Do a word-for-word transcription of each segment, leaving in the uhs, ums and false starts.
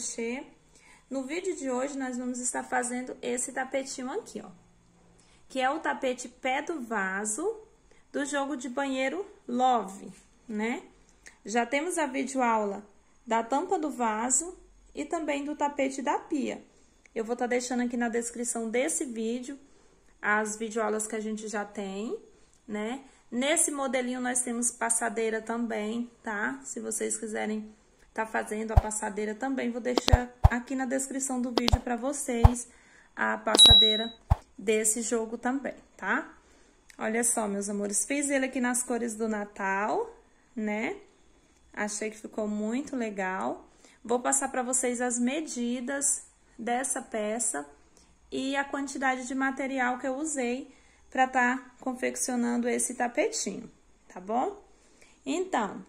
crochê. No vídeo de hoje, nós vamos estar fazendo esse tapetinho aqui, ó. Que é o tapete pé do vaso do jogo de banheiro Love, né? Já temos a videoaula da tampa do vaso e também do tapete da pia. Eu vou estar deixando aqui na descrição desse vídeo as videoaulas que a gente já tem, né? Nesse modelinho nós temos passadeira também, tá? Se vocês quiserem tá fazendo a passadeira também, vou deixar aqui na descrição do vídeo para vocês a passadeira desse jogo também, tá? Olha só, meus amores, fiz ele aqui nas cores do Natal, né? Achei que ficou muito legal. Vou passar para vocês as medidas dessa peça e a quantidade de material que eu usei para tá confeccionando esse tapetinho, tá bom? Então,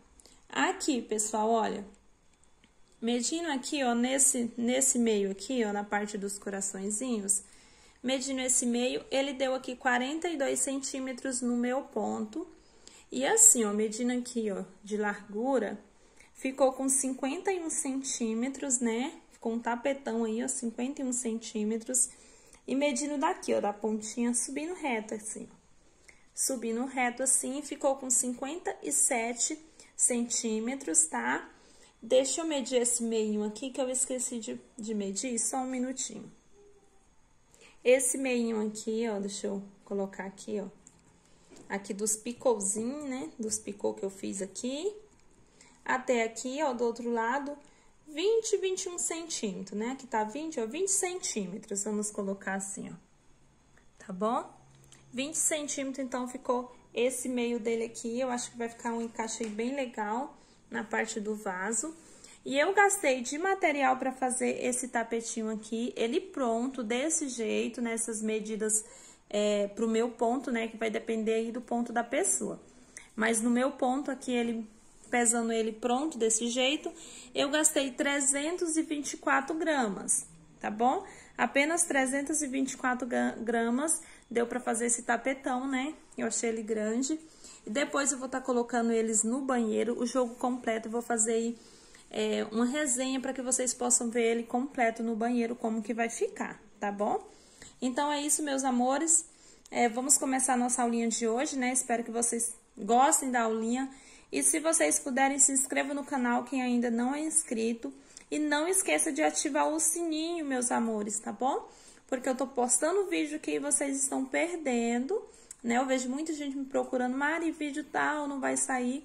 aqui, pessoal, olha, medindo aqui, ó, nesse, nesse meio aqui, ó, na parte dos coraçõezinhos, medindo esse meio, ele deu aqui quarenta e dois centímetros no meu ponto. E assim, ó, medindo aqui, ó, de largura, ficou com cinquenta e um centímetros, né? Ficou um tapetão aí, ó, cinquenta e um centímetros. E medindo daqui, ó, da pontinha, subindo reto assim, ó. Subindo reto assim, ficou com cinquenta e sete centímetros, tá? Deixa eu medir esse meio aqui, que eu esqueci de, de medir, só um minutinho. Esse meio aqui, ó, deixa eu colocar aqui, ó. Aqui dos picôzinhos, né? Dos picô que eu fiz aqui. Até aqui, ó, do outro lado, vinte, vinte e um centímetros, né? Aqui tá vinte, ó, vinte centímetros. Vamos colocar assim, ó. Tá bom? vinte centímetros, então, ficou esse meio dele aqui. Eu acho que vai ficar um encaixe bem legal na parte do vaso. E eu gastei de material para fazer esse tapetinho aqui. Ele pronto, desse jeito, nessas medidas... É, pro meu ponto, né, que vai depender aí do ponto da pessoa. Mas no meu ponto aqui, ele pesando ele pronto desse jeito, eu gastei trezentos e vinte e quatro gramas, tá bom? Apenas trezentos e vinte e quatro gramas deu para fazer esse tapetão, né? Eu achei ele grande. E depois eu vou estar tá colocando eles no banheiro, o jogo completo, eu vou fazer aí é, uma resenha para que vocês possam ver ele completo no banheiro, como que vai ficar, tá bom? Então, é isso, meus amores. É, vamos começar a nossa aulinha de hoje, né? Espero que vocês gostem da aulinha. E se vocês puderem, se inscrevam no canal, quem ainda não é inscrito. E não esqueça de ativar o sininho, meus amores, tá bom? Porque eu tô postando vídeo que vocês estão perdendo, né? Eu vejo muita gente me procurando, Mari, vídeo tal, não vai sair.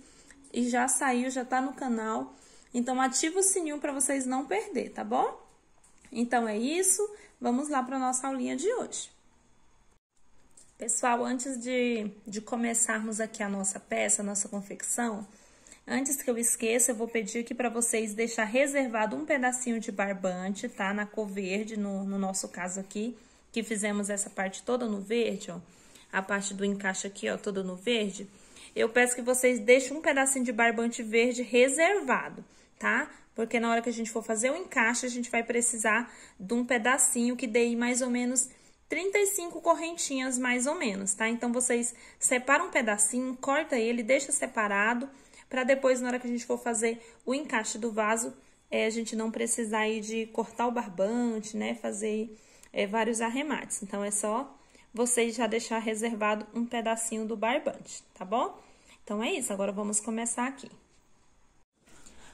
E já saiu, já tá no canal. Então, ativa o sininho pra vocês não perder, tá bom? Então, é isso. Vamos lá para a nossa aulinha de hoje. Pessoal, antes de, de começarmos aqui a nossa peça, a nossa confecção, antes que eu esqueça, eu vou pedir aqui para vocês deixar reservado um pedacinho de barbante, tá? Na cor verde, no, no nosso caso aqui, que fizemos essa parte toda no verde, ó. A parte do encaixe aqui, ó, toda no verde. Eu peço que vocês deixem um pedacinho de barbante verde reservado, tá? Porque na hora que a gente for fazer o encaixe, a gente vai precisar de um pedacinho que dê mais ou menos trinta e cinco correntinhas, mais ou menos, tá? Então, vocês separam um pedacinho, corta ele, deixa separado, pra depois, na hora que a gente for fazer o encaixe do vaso, é, a gente não precisar aí de cortar o barbante, né? Fazer é, vários arremates. Então, é só vocês já deixar reservado um pedacinho do barbante, tá bom? Então, é isso. Agora, vamos começar aqui.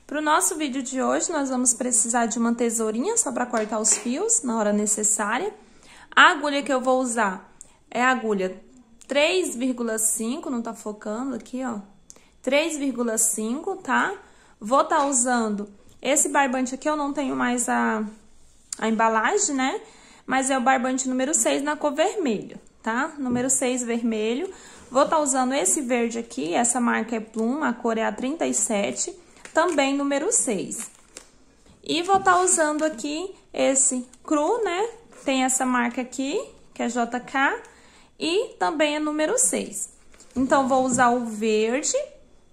Para o nosso vídeo de hoje, nós vamos precisar de uma tesourinha só para cortar os fios na hora necessária. A agulha que eu vou usar é a agulha três vírgula cinco, não tá focando aqui, ó. três vírgula cinco, tá? Vou tá usando esse barbante aqui, eu não tenho mais a, a embalagem, né? Mas é o barbante número seis na cor vermelho, tá? Número seis vermelho. Vou tá usando esse verde aqui, essa marca é Pluma, a cor é a trinta e sete. Também número seis. E vou estar usando aqui esse cru, né? Tem essa marca aqui, que é J K, e também é número seis. Então, vou usar o verde,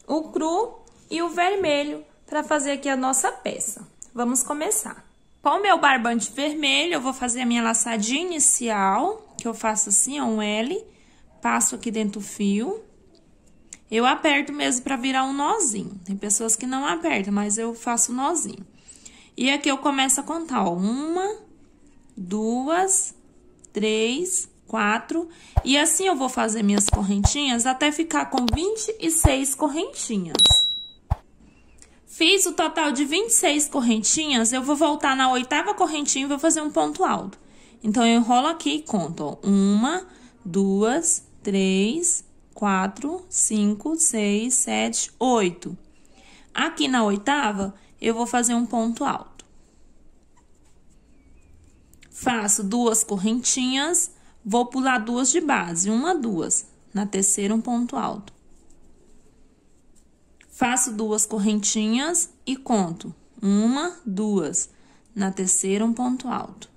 o cru e o vermelho para fazer aqui a nossa peça. Vamos começar. Com o meu barbante vermelho, eu vou fazer a minha laçadinha inicial, que eu faço assim, ó, um L, passo aqui dentro do fio. Eu aperto mesmo pra virar um nozinho. Tem pessoas que não apertam, mas eu faço um nozinho. E aqui eu começo a contar, ó, uma, duas, três, quatro, e assim eu vou fazer minhas correntinhas até ficar com vinte e seis correntinhas. Fiz o total de vinte e seis correntinhas, eu vou voltar na oitava correntinha e vou fazer um ponto alto. Então, eu enrolo aqui e conto, ó, uma, duas, três, quatro, cinco, seis, sete, oito. Aqui na oitava, eu vou fazer um ponto alto. Faço duas correntinhas, vou pular duas de base, uma, duas. Na terceira, um ponto alto. Faço duas correntinhas e conto, uma, duas. Na terceira, um ponto alto.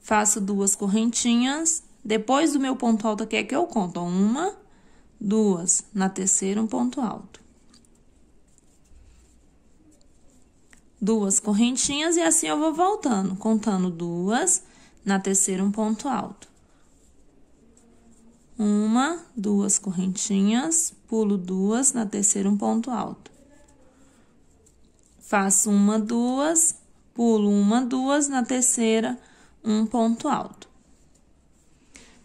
Faço duas correntinhas, depois do meu ponto alto aqui é que eu conto, ó, uma, duas. Na terceira, um ponto alto. Duas correntinhas e assim eu vou voltando, contando duas, na terceira um ponto alto. Uma, duas correntinhas, pulo duas, na terceira um ponto alto. Faço uma, duas, pulo uma, duas, na terceira um ponto alto.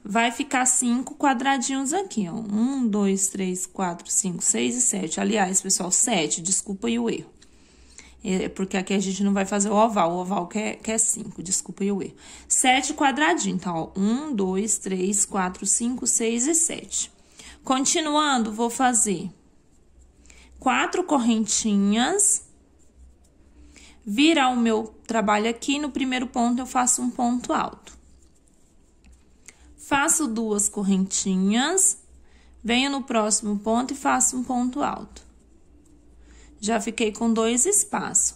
Vai ficar cinco quadradinhos aqui, ó. Um, dois, três, quatro, cinco, seis e sete. Aliás, pessoal, sete, desculpa aí o erro. É porque aqui a gente não vai fazer o oval, o oval que é, que é cinco, desculpa eu erro. Sete quadradinhos, então, ó, um, dois, três, quatro, cinco, seis e sete. Continuando, vou fazer quatro correntinhas, virar o meu trabalho aqui, no primeiro ponto eu faço um ponto alto. Faço duas correntinhas, venho no próximo ponto e faço um ponto alto. Já fiquei com dois espaços.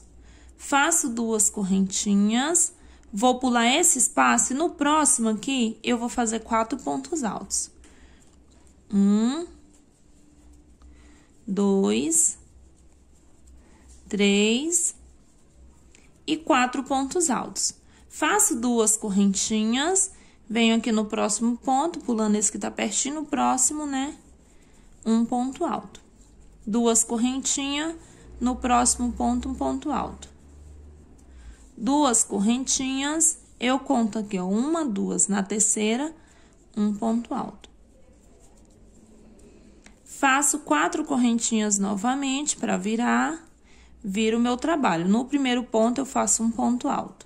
Faço duas correntinhas, vou pular esse espaço e no próximo aqui, eu vou fazer quatro pontos altos. Um, dois, três e quatro pontos altos. Faço duas correntinhas, venho aqui no próximo ponto, pulando esse que tá pertinho, no próximo, né? Um ponto alto. Duas correntinhas. No próximo ponto, um ponto alto. Duas correntinhas, eu conto aqui, ó, uma, duas, na terceira, um ponto alto. Faço quatro correntinhas novamente para virar, viro o meu trabalho. No primeiro ponto, eu faço um ponto alto.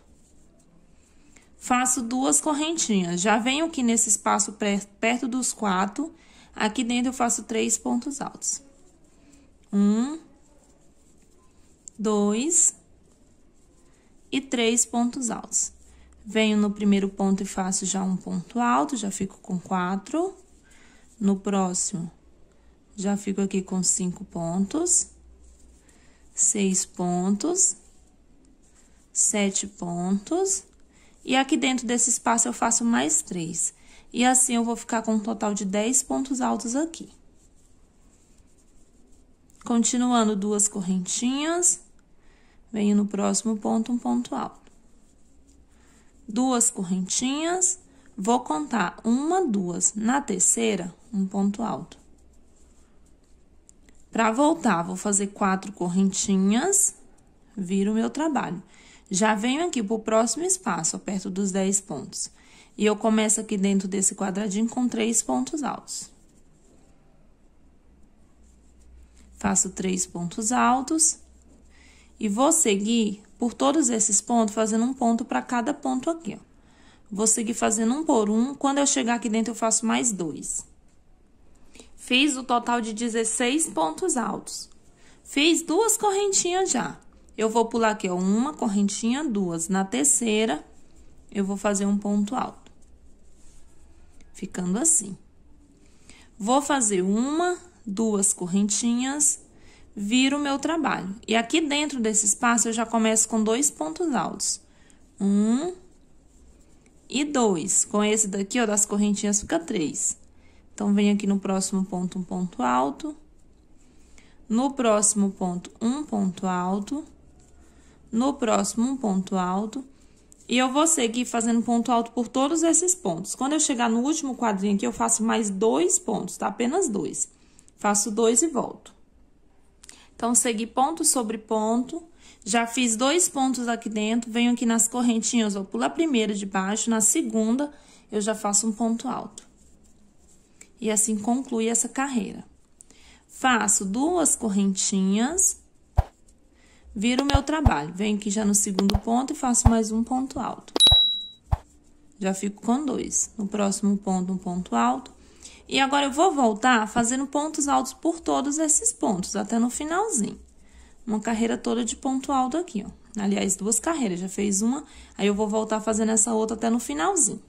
Faço duas correntinhas, já venho aqui nesse espaço perto dos quatro, aqui dentro eu faço três pontos altos. Um... dois e três pontos altos. Venho no primeiro ponto e faço já um ponto alto, já fico com quatro. No próximo, já fico aqui com cinco pontos, seis pontos, sete pontos. E aqui dentro desse espaço eu faço mais três. E assim eu vou ficar com um total de dez pontos altos aqui. Continuando duas correntinhas. Venho no próximo ponto, um ponto alto. Duas correntinhas, vou contar uma, duas. Na terceira, um ponto alto. Para voltar, vou fazer quatro correntinhas, viro o meu trabalho. Já venho aqui pro próximo espaço, ó, perto dos dez pontos. E eu começo aqui dentro desse quadradinho com três pontos altos. Faço três pontos altos. E vou seguir por todos esses pontos, fazendo um ponto para cada ponto aqui, ó. Vou seguir fazendo um por um. Quando eu chegar aqui dentro, eu faço mais dois. Fiz o total de dezesseis pontos altos. Fiz duas correntinhas já. Eu vou pular aqui, ó, uma correntinha, duas. Na terceira, eu vou fazer um ponto alto. Ficando assim. Vou fazer uma, duas correntinhas, viro o meu trabalho. E aqui dentro desse espaço, eu já começo com dois pontos altos. Um e dois. Com esse daqui, ó, das correntinhas fica três. Então, venho aqui no próximo ponto, um ponto alto. No próximo ponto, um ponto alto. No próximo, um ponto alto. E eu vou seguir fazendo ponto alto por todos esses pontos. Quando eu chegar no último quadrinho aqui, eu faço mais dois pontos, tá? Apenas dois. Faço dois e volto. Então, segui ponto sobre ponto. Já fiz dois pontos aqui dentro, venho aqui nas correntinhas, vou pular a primeira de baixo, na segunda eu já faço um ponto alto. E assim conclui essa carreira. Faço duas correntinhas, viro o meu trabalho. Venho aqui já no segundo ponto e faço mais um ponto alto. Já fico com dois. No próximo ponto, um ponto alto. E agora eu vou voltar fazendo pontos altos por todos esses pontos, até no finalzinho. Uma carreira toda de ponto alto aqui, ó. Aliás, duas carreiras, já fez uma, aí eu vou voltar fazendo essa outra até no finalzinho.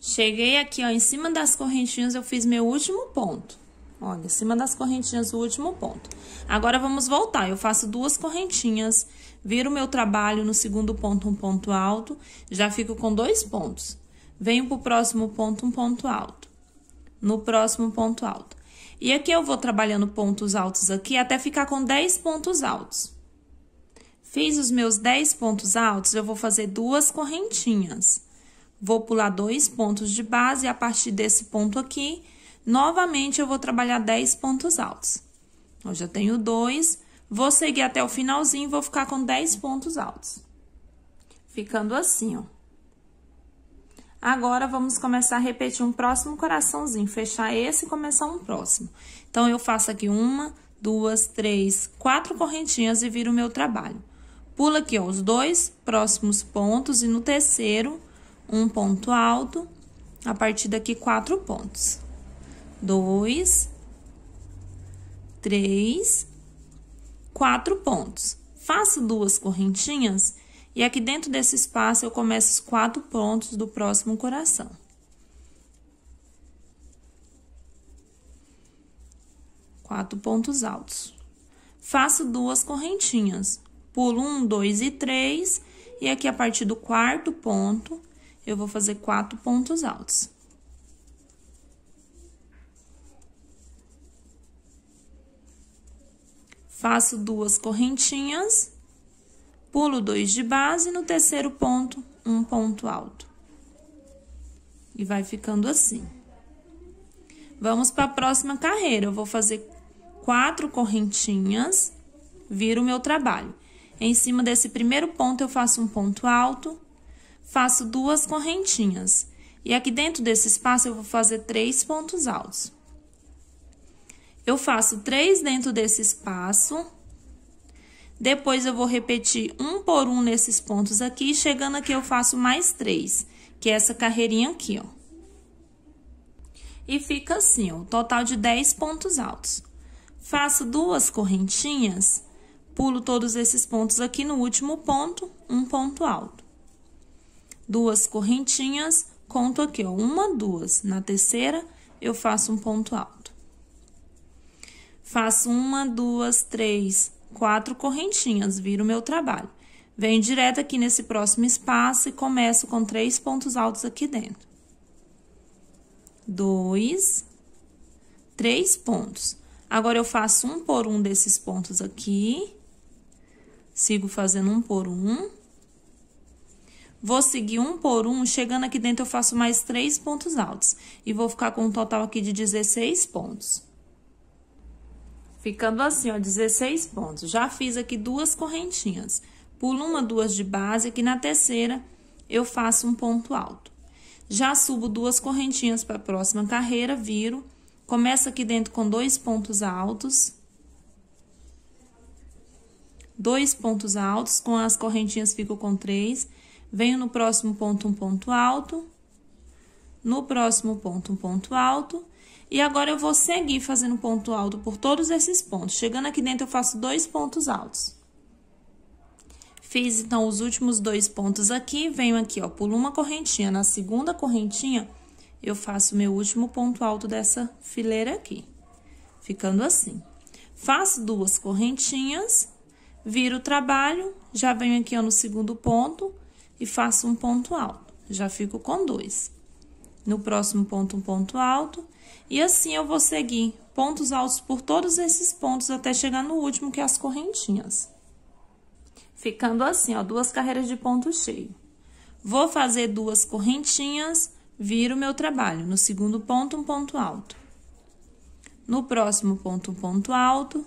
Cheguei aqui, ó, em cima das correntinhas eu fiz meu último ponto. Olha, em cima das correntinhas o último ponto. Agora, vamos voltar. Eu faço duas correntinhas, viro o meu trabalho no segundo ponto, um ponto alto, já fico com dois pontos. Venho pro próximo ponto, um ponto alto. No próximo ponto alto. E aqui eu vou trabalhando pontos altos aqui até ficar com dez pontos altos. Fiz os meus dez pontos altos, eu vou fazer duas correntinhas. Vou pular dois pontos de base e a partir desse ponto aqui, novamente eu vou trabalhar dez pontos altos. Eu já tenho dois, vou seguir até o finalzinho e vou ficar com dez pontos altos. Ficando assim, ó. Agora, vamos começar a repetir um próximo coraçãozinho, fechar esse e começar um próximo. Então, eu faço aqui uma, duas, três, quatro correntinhas e viro o meu trabalho. Pula aqui, ó, os dois próximos pontos e no terceiro... Um ponto alto, a partir daqui, quatro pontos. Dois, três, quatro pontos. Faço duas correntinhas e aqui dentro desse espaço eu começo os quatro pontos do próximo coração. Quatro pontos altos. Faço duas correntinhas, pulo um, dois e três, e aqui a partir do quarto ponto... Eu vou fazer quatro pontos altos. Faço duas correntinhas, pulo dois de base, no terceiro ponto, um ponto alto. E vai ficando assim. Vamos para a próxima carreira. Eu vou fazer quatro correntinhas, viro o meu trabalho. Em cima desse primeiro ponto, eu faço um ponto alto. Faço duas correntinhas. E aqui dentro desse espaço, eu vou fazer três pontos altos. Eu faço três dentro desse espaço. Depois, eu vou repetir um por um nesses pontos aqui. Chegando aqui, eu faço mais três, que é essa carreirinha aqui, ó. E fica assim, ó, um total de dez pontos altos. Faço duas correntinhas, pulo todos esses pontos aqui no último ponto, um ponto alto. Duas correntinhas, conto aqui, ó, uma, duas. Na terceira, eu faço um ponto alto. Faço uma, duas, três, quatro correntinhas, viro o meu trabalho. Venho direto aqui nesse próximo espaço e começo com três pontos altos aqui dentro. Dois, três pontos. Agora, eu faço um por um desses pontos aqui. Sigo fazendo um por um. Vou seguir um por um, chegando aqui dentro eu faço mais três pontos altos. E vou ficar com um total aqui de dezesseis pontos. Ficando assim, ó, dezesseis pontos. Já fiz aqui duas correntinhas. Pulo uma, duas de base, aqui na terceira eu faço um ponto alto. Já subo duas correntinhas para a próxima carreira, viro. Começo aqui dentro com dois pontos altos. Dois pontos altos, com as correntinhas fico com três. Venho no próximo ponto, um ponto alto. No próximo ponto, um ponto alto. E agora, eu vou seguir fazendo ponto alto por todos esses pontos. Chegando aqui dentro, eu faço dois pontos altos. Fiz, então, os últimos dois pontos aqui. Venho aqui, ó, pulo uma correntinha. Na segunda correntinha, eu faço meu último ponto alto dessa fileira aqui. Ficando assim. Faço duas correntinhas, viro o trabalho. Já venho aqui, ó, no segundo ponto... E faço um ponto alto, já fico com dois. No próximo ponto, um ponto alto. E assim, eu vou seguir pontos altos por todos esses pontos até chegar no último, que é as correntinhas. Ficando assim, ó, duas carreiras de ponto cheio. Vou fazer duas correntinhas, viro o meu trabalho. No segundo ponto, um ponto alto. No próximo ponto, um ponto alto.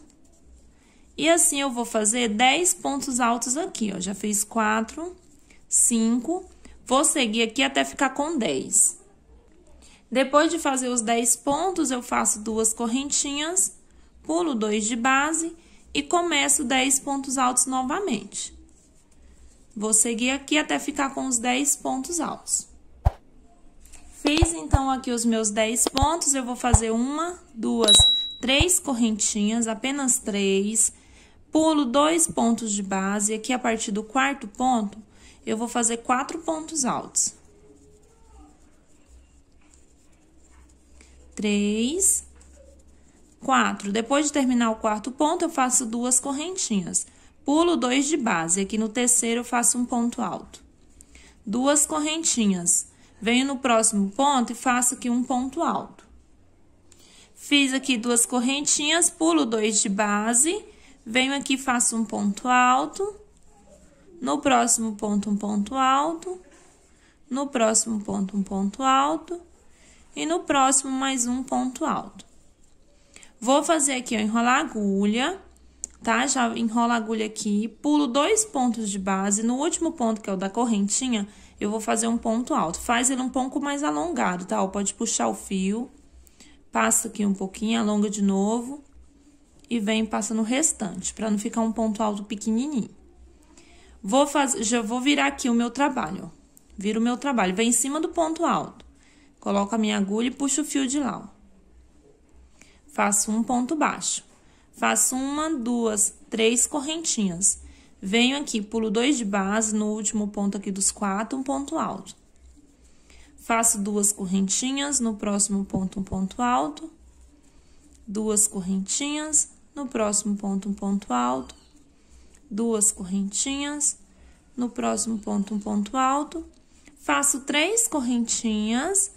E assim eu vou fazer dez pontos altos aqui, ó. Já fiz quatro, cinco, vou seguir aqui até ficar com dez. Depois de fazer os dez pontos, eu faço duas correntinhas, pulo dois de base e começo dez pontos altos novamente. Vou seguir aqui até ficar com os dez pontos altos. Fiz, então, aqui os meus dez pontos, eu vou fazer uma, duas, três correntinhas, apenas três, pulo dois pontos de base, aqui a partir do quarto ponto, eu vou fazer quatro pontos altos. Três, quatro. Depois de terminar o quarto ponto, eu faço duas correntinhas. Pulo dois de base, aqui no terceiro eu faço um ponto alto. Duas correntinhas. Venho no próximo ponto e faço aqui um ponto alto. Fiz aqui duas correntinhas, pulo dois de base, venho aqui e faço um ponto alto. No próximo ponto, um ponto alto. No próximo ponto, um ponto alto. E no próximo, mais um ponto alto. Vou fazer aqui, ó, enrolar a agulha, tá? Já enrola a agulha aqui, pulo dois pontos de base, no último ponto, que é o da correntinha, eu vou fazer um ponto alto. Faz ele um pouco mais alongado, tá? Ó, pode puxar o fio, passa aqui um pouquinho, alonga de novo e vem passa no restante, pra não ficar um ponto alto pequenininho. Vou fazer, já vou virar aqui o meu trabalho, ó. Viro o meu trabalho, vem em cima do ponto alto. Coloco a minha agulha e puxo o fio de lá, ó. Faço um ponto baixo. Faço uma, duas, três correntinhas. Venho aqui, pulo dois de base, no último ponto aqui dos quatro, um ponto alto. Faço duas correntinhas, no próximo ponto, um ponto alto. Duas correntinhas, no próximo ponto, um ponto alto. Duas correntinhas, no próximo ponto, um ponto alto. Faço três correntinhas.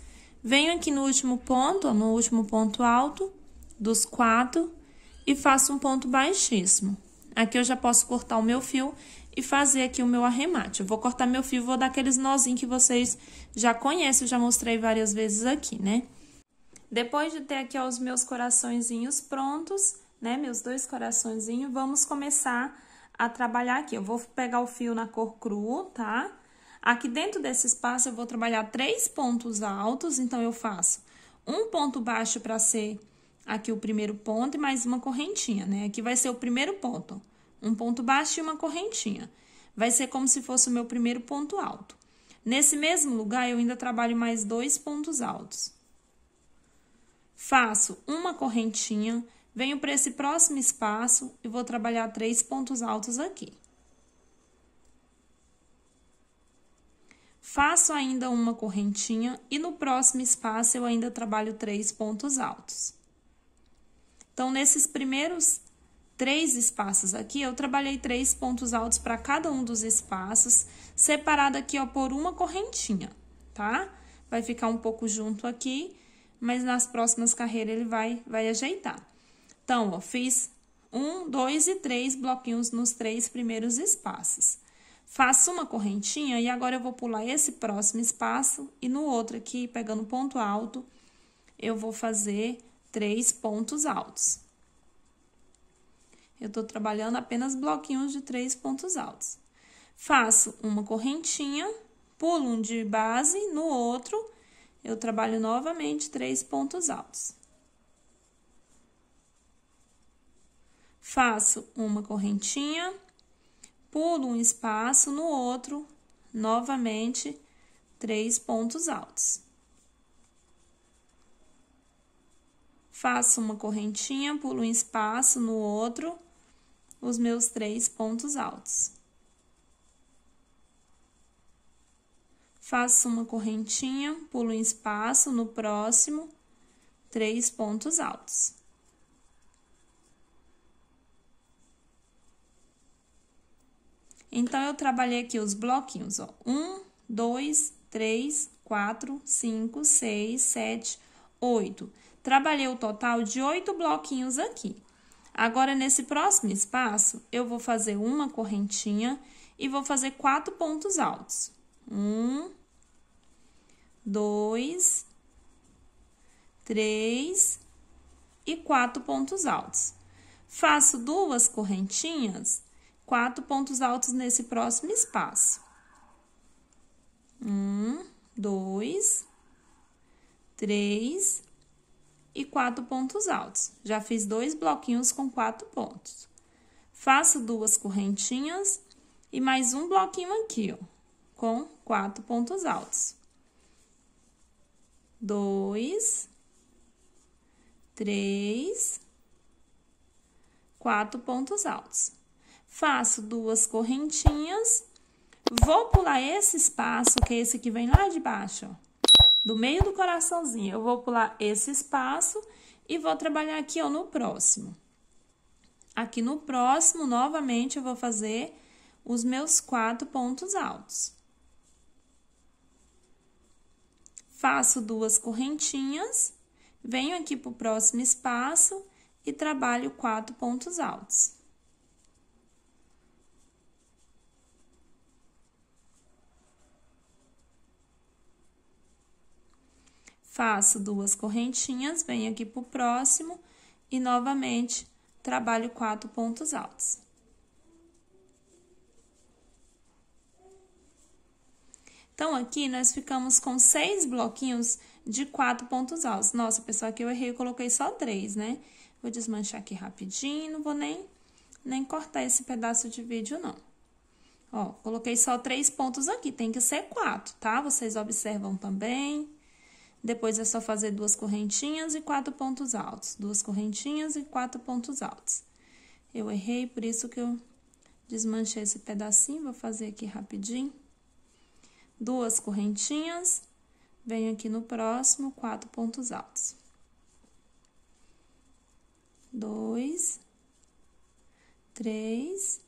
Venho aqui no último ponto, ó, no último ponto alto dos quatro e faço um ponto baixíssimo. Aqui eu já posso cortar o meu fio e fazer aqui o meu arremate. Eu vou cortar meu fio e vou dar aqueles nozinhos que vocês já conhecem, eu já mostrei várias vezes aqui, né? Depois de ter aqui, ó, os meus coraçõezinhos prontos, né? Meus dois coraçõezinhos, vamos começar a trabalhar aqui. Eu vou pegar o fio na cor cru, tá? Aqui dentro desse espaço, eu vou trabalhar três pontos altos, então, eu faço um ponto baixo para ser aqui o primeiro ponto e mais uma correntinha, né? Aqui vai ser o primeiro ponto, um ponto baixo e uma correntinha. Vai ser como se fosse o meu primeiro ponto alto. Nesse mesmo lugar, eu ainda trabalho mais dois pontos altos. Faço uma correntinha, venho para esse próximo espaço e vou trabalhar três pontos altos aqui. Faço ainda uma correntinha e no próximo espaço eu ainda trabalho três pontos altos. Então, nesses primeiros três espaços aqui, eu trabalhei três pontos altos para cada um dos espaços, separado aqui, ó, por uma correntinha, tá? Vai ficar um pouco junto aqui, mas nas próximas carreiras ele vai, vai ajeitar. Então, ó, fiz um, dois e três bloquinhos nos três primeiros espaços. Faço uma correntinha e agora eu vou pular esse próximo espaço e no outro aqui, pegando ponto alto, eu vou fazer três pontos altos. Eu tô trabalhando apenas bloquinhos de três pontos altos. Faço uma correntinha, pulo um de base, no outro, eu trabalho novamente três pontos altos. Faço uma correntinha, pulo um espaço, no outro, novamente, três pontos altos. Faço uma correntinha, pulo um espaço, no outro, os meus três pontos altos. Faço uma correntinha, pulo um espaço, no próximo, três pontos altos. Então, eu trabalhei aqui os bloquinhos, ó. Um, dois, três, quatro, cinco, seis, sete, oito. Trabalhei o total de oito bloquinhos aqui. Agora, nesse próximo espaço, eu vou fazer uma correntinha e vou fazer quatro pontos altos. Um, dois, três e quatro pontos altos. Faço duas correntinhas, quatro pontos altos nesse próximo espaço. Um, dois, três e quatro pontos altos. Já fiz dois bloquinhos com quatro pontos. Faço duas correntinhas e mais um bloquinho aqui, ó, com quatro pontos altos. Dois, três, quatro pontos altos. Faço duas correntinhas, vou pular esse espaço, que é esse que vem lá de baixo, ó, do meio do coraçãozinho. Eu vou pular esse espaço e vou trabalhar aqui, ó, no próximo. Aqui no próximo, novamente, eu vou fazer os meus quatro pontos altos. Faço duas correntinhas, venho aqui pro próximo espaço e trabalho quatro pontos altos. Faço duas correntinhas, venho aqui pro próximo e novamente trabalho quatro pontos altos. Então, aqui nós ficamos com seis bloquinhos de quatro pontos altos. Nossa, pessoal, aqui eu errei, eu coloquei só três, né? Vou desmanchar aqui rapidinho, não vou nem, nem cortar esse pedaço de vídeo, não. Ó, coloquei só três pontos aqui, tem que ser quatro, tá? Vocês observam também. Depois é só fazer duas correntinhas e quatro pontos altos. Duas correntinhas e quatro pontos altos. Eu errei, por isso que eu desmanchei esse pedacinho, vou fazer aqui rapidinho. Duas correntinhas, venho aqui no próximo, quatro pontos altos. Dois, três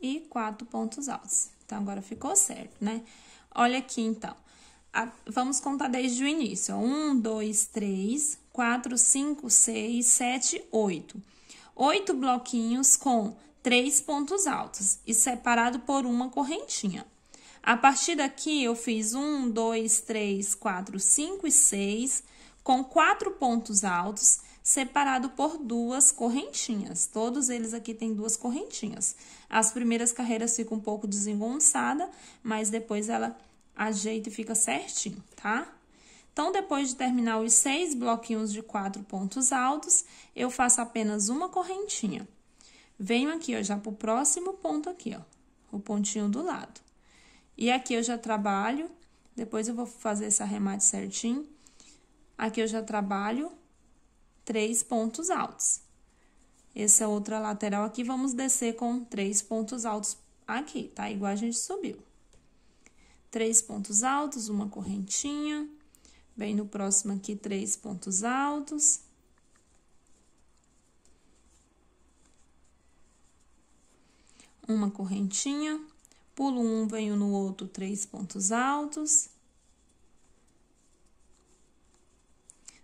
e quatro pontos altos. Então, agora ficou certo, né? Olha aqui, então. A, vamos contar desde o início. Um, dois, três, quatro, cinco, seis, sete, oito. Oito bloquinhos com três pontos altos e separado por uma correntinha. A partir daqui, eu fiz um, dois, três, quatro, cinco e seis com quatro pontos altos, separado por duas correntinhas. Todos eles aqui tem duas correntinhas. As primeiras carreiras ficam um pouco desengonçada, mas depois ela ajeita e fica certinho, tá? Então, depois de terminar os seis bloquinhos de quatro pontos altos, eu faço apenas uma correntinha. Venho aqui, ó, já pro próximo ponto aqui, ó, o pontinho do lado. E aqui eu já trabalho, depois eu vou fazer esse arremate certinho. Aqui eu já trabalho três pontos altos. Essa outra lateral aqui, vamos descer com três pontos altos aqui, tá? Igual a gente subiu. Três pontos altos, uma correntinha. Vem no próximo aqui, três pontos altos. Uma correntinha. Pulo um, venho no outro, três pontos altos.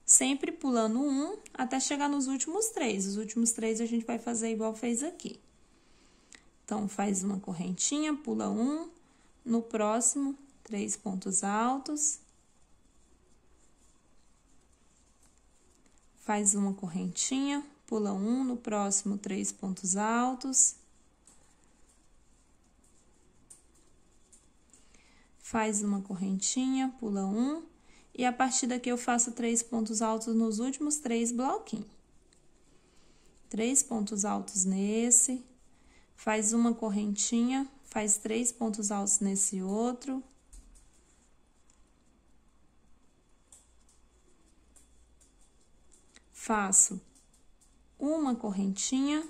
Sempre pulando um até chegar nos últimos três. Os últimos três a gente vai fazer igual fez aqui. Então, faz uma correntinha, pula um, no próximo, três pontos altos. Faz uma correntinha, pula um, no próximo, três pontos altos. Faz uma correntinha, pula um. E a partir daqui, eu faço três pontos altos nos últimos três bloquinhos. Três pontos altos nesse. Faz uma correntinha, faz três pontos altos nesse outro. Faço uma correntinha,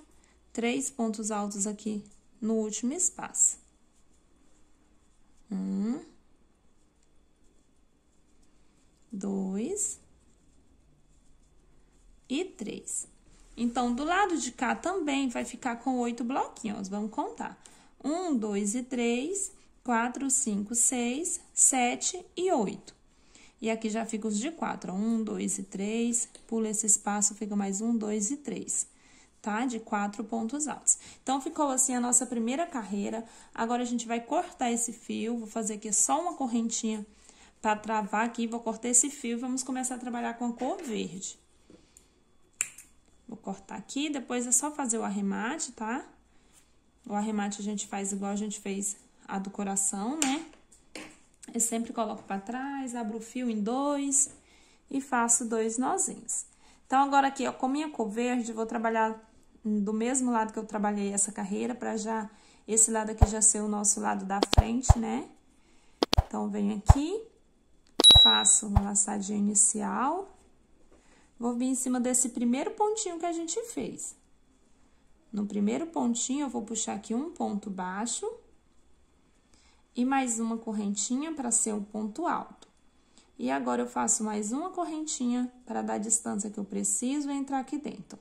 três pontos altos aqui no último espaço. Um. Dois e três. Então, do lado de cá também vai ficar com oito bloquinhos. Vamos contar: um, dois e três, quatro, cinco, seis, sete e oito. E aqui já fica os de quatro: um, dois e três. Pula esse espaço, fica mais um, dois e três. Tá? De quatro pontos altos. Então, ficou assim a nossa primeira carreira. Agora, a gente vai cortar esse fio. Vou fazer aqui só uma correntinha para travar aqui. Vou cortar esse fio e vamos começar a trabalhar com a cor verde. Vou cortar aqui, depois é só fazer o arremate, tá? O arremate a gente faz igual a gente fez a do coração, né? Eu sempre coloco pra trás, abro o fio em dois e faço dois nozinhos. Então, agora aqui, ó, com minha cor verde, vou trabalhar do mesmo lado que eu trabalhei essa carreira, pra já... Esse lado aqui já ser o nosso lado da frente, né? Então, venho aqui, faço uma laçadinha inicial. Vou vir em cima desse primeiro pontinho que a gente fez. No primeiro pontinho, eu vou puxar aqui um ponto baixo. E mais uma correntinha para ser um ponto alto. E agora, eu faço mais uma correntinha para dar a distância que eu preciso e entrar aqui dentro.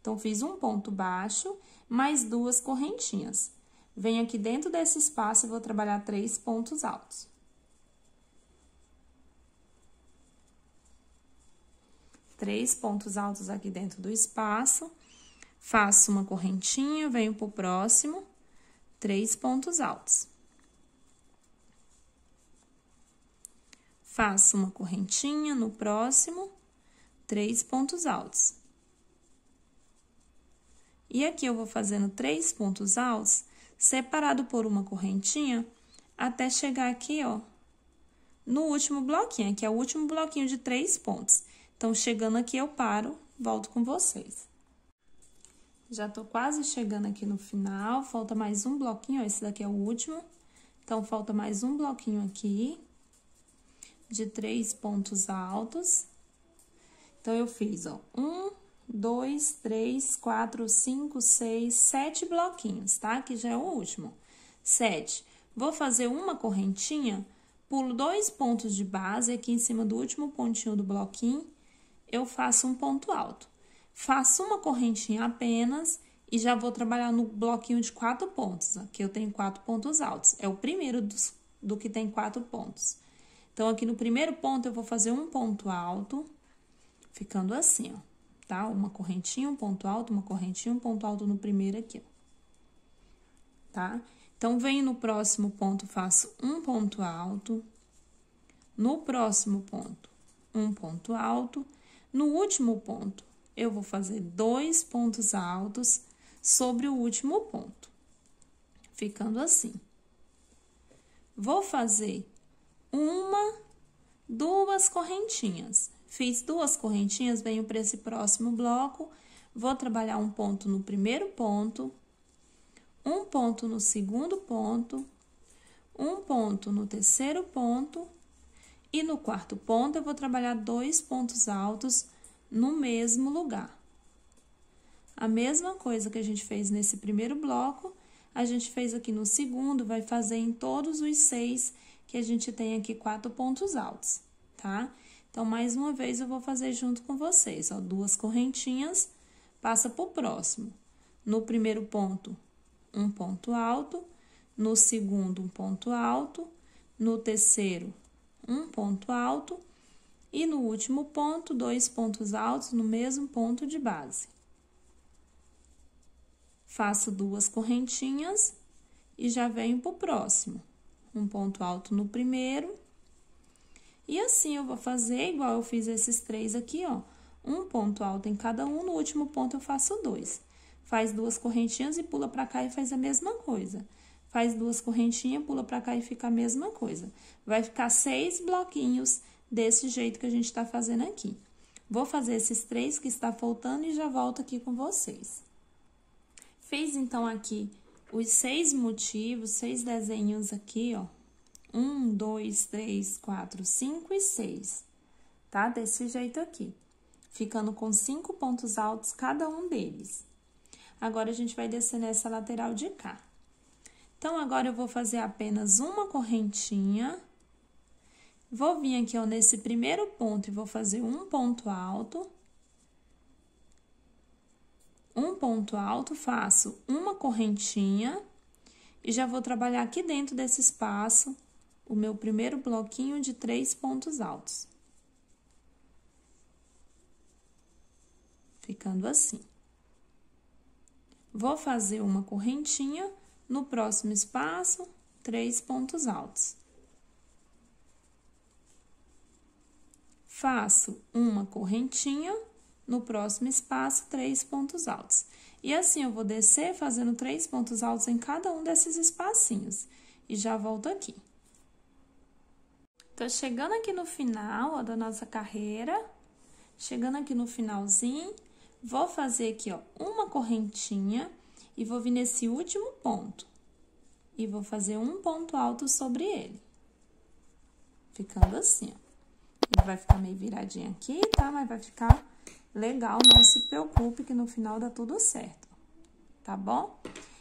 Então, fiz um ponto baixo, mais duas correntinhas. Venho aqui dentro desse espaço e vou trabalhar três pontos altos. Três pontos altos aqui dentro do espaço. Faço uma correntinha, venho pro próximo, três pontos altos. Faço uma correntinha no próximo, três pontos altos. E aqui eu vou fazendo três pontos altos, separado por uma correntinha, até chegar aqui, ó, no último bloquinho, que é o último bloquinho de três pontos. Então, chegando aqui, eu paro, volto com vocês. Já tô quase chegando aqui no final, falta mais um bloquinho, ó, esse daqui é o último. Então, falta mais um bloquinho aqui, de três pontos altos. Então, eu fiz, ó, um... dois, três, quatro, cinco, seis, sete bloquinhos, tá? Que já é o último. Sete. Vou fazer uma correntinha, pulo dois pontos de base, aqui em cima do último pontinho do bloquinho, eu faço um ponto alto. Faço uma correntinha apenas e já vou trabalhar no bloquinho de quatro pontos. Aqui eu tenho quatro pontos altos, é o primeiro dos, do que tem quatro pontos. Então, aqui no primeiro ponto, eu vou fazer um ponto alto, ficando assim, ó. Tá? Uma correntinha, um ponto alto, uma correntinha, um ponto alto no primeiro aqui, ó. Tá? Então, venho no próximo ponto, faço um ponto alto. No próximo ponto, um ponto alto. No último ponto, eu vou fazer dois pontos altos sobre o último ponto. Ficando assim. Vou fazer uma, duas correntinhas. Fiz duas correntinhas, venho para esse próximo bloco, vou trabalhar um ponto no primeiro ponto, um ponto no segundo ponto, um ponto no terceiro ponto, e no quarto ponto eu vou trabalhar dois pontos altos no mesmo lugar. A mesma coisa que a gente fez nesse primeiro bloco, a gente fez aqui no segundo, vai fazer em todos os seis que a gente tem aqui quatro pontos altos, tá? Então, mais uma vez, eu vou fazer junto com vocês, ó, duas correntinhas, passa pro próximo. No primeiro ponto, um ponto alto, no segundo, um ponto alto, no terceiro, um ponto alto, e no último ponto, dois pontos altos no mesmo ponto de base. Faço duas correntinhas e já venho pro próximo. Um ponto alto no primeiro. E assim, eu vou fazer igual eu fiz esses três aqui, ó. Um ponto alto em cada um, no último ponto eu faço dois. Faz duas correntinhas e pula pra cá e faz a mesma coisa. Faz duas correntinhas, pula pra cá e fica a mesma coisa. Vai ficar seis bloquinhos desse jeito que a gente tá fazendo aqui. Vou fazer esses três que está faltando e já volto aqui com vocês. Fiz, então, aqui os seis motivos, seis desenhos aqui, ó. Um, dois, três, quatro, cinco e seis, tá? Desse jeito aqui, ficando com cinco pontos altos cada um deles. Agora, a gente vai descer nessa lateral de cá. Então, agora eu vou fazer apenas uma correntinha. Vou vir aqui, ó, nesse primeiro ponto e vou fazer um ponto alto. Um ponto alto, faço uma correntinha e já vou trabalhar aqui dentro desse espaço o meu primeiro bloquinho de três pontos altos. Ficando assim. Vou fazer uma correntinha, no próximo espaço, três pontos altos. Faço uma correntinha, no próximo espaço, três pontos altos. E assim, eu vou descer fazendo três pontos altos em cada um desses espacinhos. E já volto aqui. Tô chegando aqui no final, ó, da nossa carreira. Chegando aqui no finalzinho, vou fazer aqui, ó, uma correntinha e vou vir nesse último ponto. E vou fazer um ponto alto sobre ele. Ficando assim, ó. Ele vai ficar meio viradinho aqui, tá? Mas vai ficar legal, não se preocupe que no final dá tudo certo, tá bom?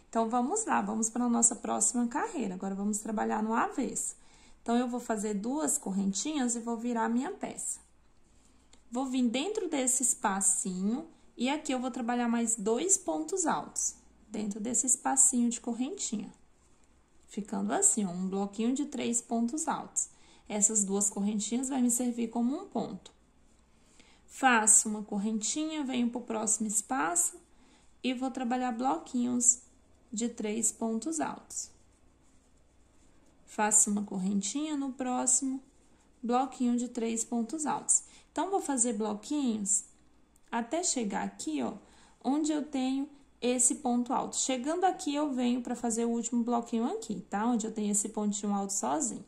Então, vamos lá, vamos para a nossa próxima carreira. Agora, vamos trabalhar no avesso. Então, eu vou fazer duas correntinhas e vou virar a minha peça. Vou vir dentro desse espacinho e aqui eu vou trabalhar mais dois pontos altos. Dentro desse espacinho de correntinha. Ficando assim, ó, um bloquinho de três pontos altos. Essas duas correntinhas vai me servir como um ponto. Faço uma correntinha, venho pro próximo espaço e vou trabalhar bloquinhos de três pontos altos. Faço uma correntinha no próximo, bloquinho de três pontos altos. Então, vou fazer bloquinhos até chegar aqui, ó, onde eu tenho esse ponto alto. Chegando aqui, eu venho para fazer o último bloquinho aqui, tá? Onde eu tenho esse pontinho alto sozinho.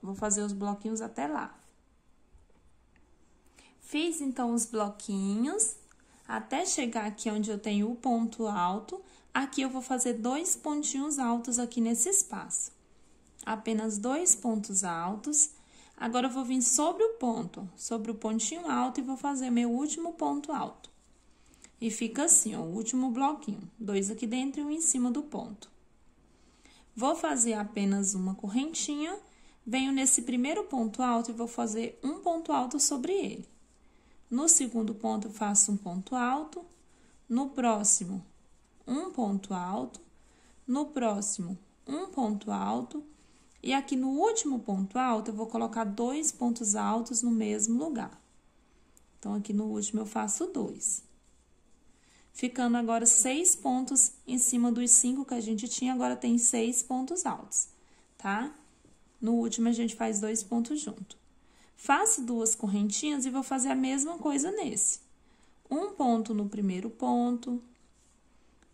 Vou fazer os bloquinhos até lá. Fiz, então, os bloquinhos, até chegar aqui onde eu tenho o ponto alto. Aqui eu vou fazer dois pontinhos altos aqui nesse espaço. Apenas dois pontos altos. Agora, eu vou vir sobre o ponto, sobre o pontinho alto e vou fazer meu último ponto alto. E fica assim, ó, o último bloquinho. Dois aqui dentro e um em cima do ponto. Vou fazer apenas uma correntinha. Venho nesse primeiro ponto alto e vou fazer um ponto alto sobre ele. No segundo ponto, eu faço um ponto alto. No próximo, um ponto alto. No próximo, um ponto alto. E aqui no último ponto alto, eu vou colocar dois pontos altos no mesmo lugar. Então, aqui no último, eu faço dois. Ficando agora seis pontos em cima dos cinco que a gente tinha, agora tem seis pontos altos, tá? No último, a gente faz dois pontos junto. Faço duas correntinhas e vou fazer a mesma coisa nesse. Um ponto no primeiro ponto,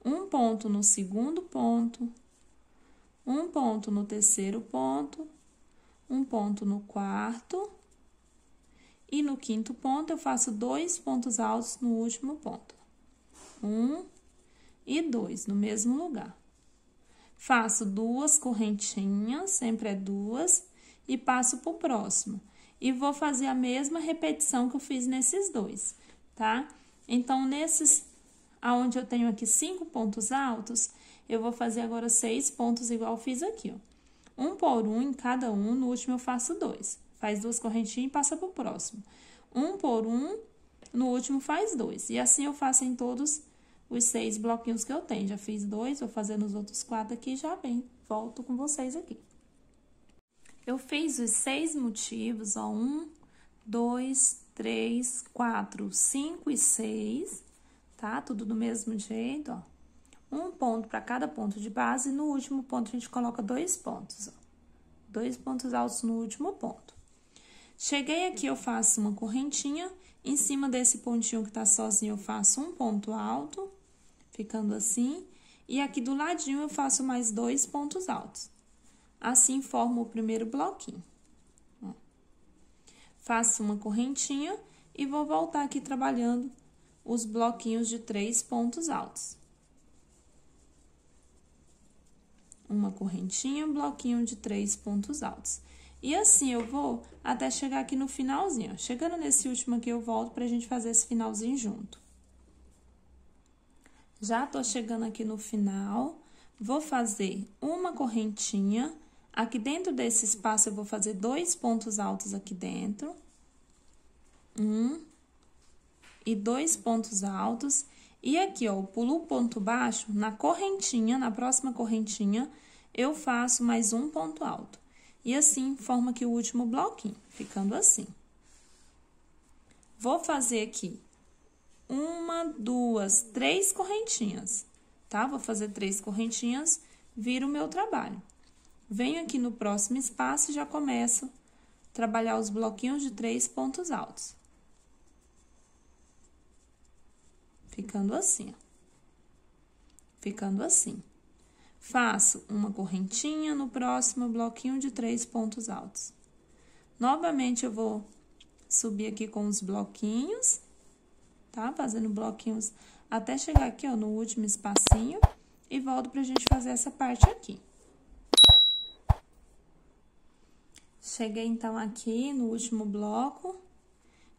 um ponto no segundo ponto, um ponto no terceiro ponto, um ponto no quarto. E no quinto ponto, eu faço dois pontos altos no último ponto. Um e dois, no mesmo lugar. Faço duas correntinhas, sempre é duas, e passo pro próximo. E vou fazer a mesma repetição que eu fiz nesses dois, tá? Então, nesses, aonde eu tenho aqui cinco pontos altos, eu vou fazer agora seis pontos igual eu fiz aqui, ó. Um por um em cada um, no último eu faço dois. Faz duas correntinhas e passa pro próximo. Um por um, no último faz dois. E assim eu faço em todos os seis bloquinhos que eu tenho. Já fiz dois, vou fazer nos outros quatro aqui, já bem, volto com vocês aqui. Eu fiz os seis motivos, ó, um, dois, três, quatro, cinco e seis, tá? Tudo do mesmo jeito, ó. Um ponto para cada ponto de base, e no último ponto a gente coloca dois pontos, ó. Dois pontos altos no último ponto. Cheguei aqui, eu faço uma correntinha, em cima desse pontinho que tá sozinho eu faço um ponto alto, ficando assim, e aqui do ladinho eu faço mais dois pontos altos. Assim formo o primeiro bloquinho. Ó. Faço uma correntinha e vou voltar aqui trabalhando os bloquinhos de três pontos altos. Uma correntinha, bloquinho de três pontos altos. E assim eu vou até chegar aqui no finalzinho. Chegando nesse último aqui, eu volto pra gente fazer esse finalzinho junto. Já tô chegando aqui no final, vou fazer uma correntinha. Aqui dentro desse espaço, eu vou fazer dois pontos altos aqui dentro. Um e dois pontos altos. E aqui, ó, eu pulo o ponto baixo, na correntinha, na próxima correntinha, eu faço mais um ponto alto. E assim, forma aqui o último bloquinho, ficando assim. Vou fazer aqui uma, duas, três correntinhas, tá? Vou fazer três correntinhas, viro o meu trabalho. Venho aqui no próximo espaço e já começo a trabalhar os bloquinhos de três pontos altos. ficando assim, ó. Ficando assim. Faço uma correntinha no próximo bloquinho de três pontos altos. Novamente, eu vou subir aqui com os bloquinhos, tá? Fazendo bloquinhos até chegar aqui, ó, no último espacinho. E volto pra gente fazer essa parte aqui. Cheguei, então, aqui no último bloco.